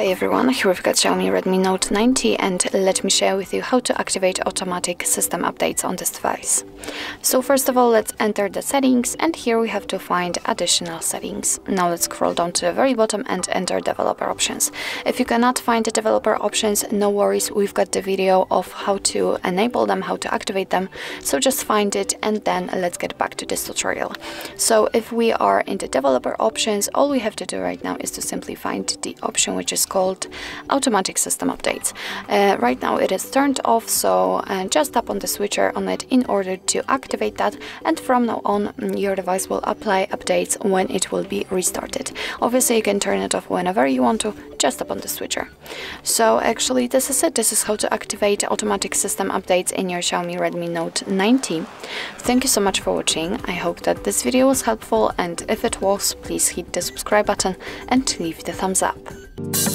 Hi everyone, here we've got Xiaomi Redmi Note 9T and let me share with you how to activate automatic system updates on this device. So first of all, let's enter the settings and here we have to find additional settings. Now let's scroll down to the very bottom and enter developer options. If you cannot find the developer options, no worries, we've got the video of how to enable them, how to activate them. So just find it and then let's get back to this tutorial. So if we are in the developer options, all we have to do right now is to simply find the option which is called automatic system updates. Right now it is turned off, so just tap on the switcher on it in order to activate that, and from now on your device will apply updates when it will be restarted. Obviously you can turn it off whenever you want to, just tap on the switcher. So actually this is it, this is how to activate automatic system updates in your Xiaomi Redmi Note 9T. Thank you so much for watching, I hope that this video was helpful, and if it was, please hit the subscribe button and leave the thumbs up.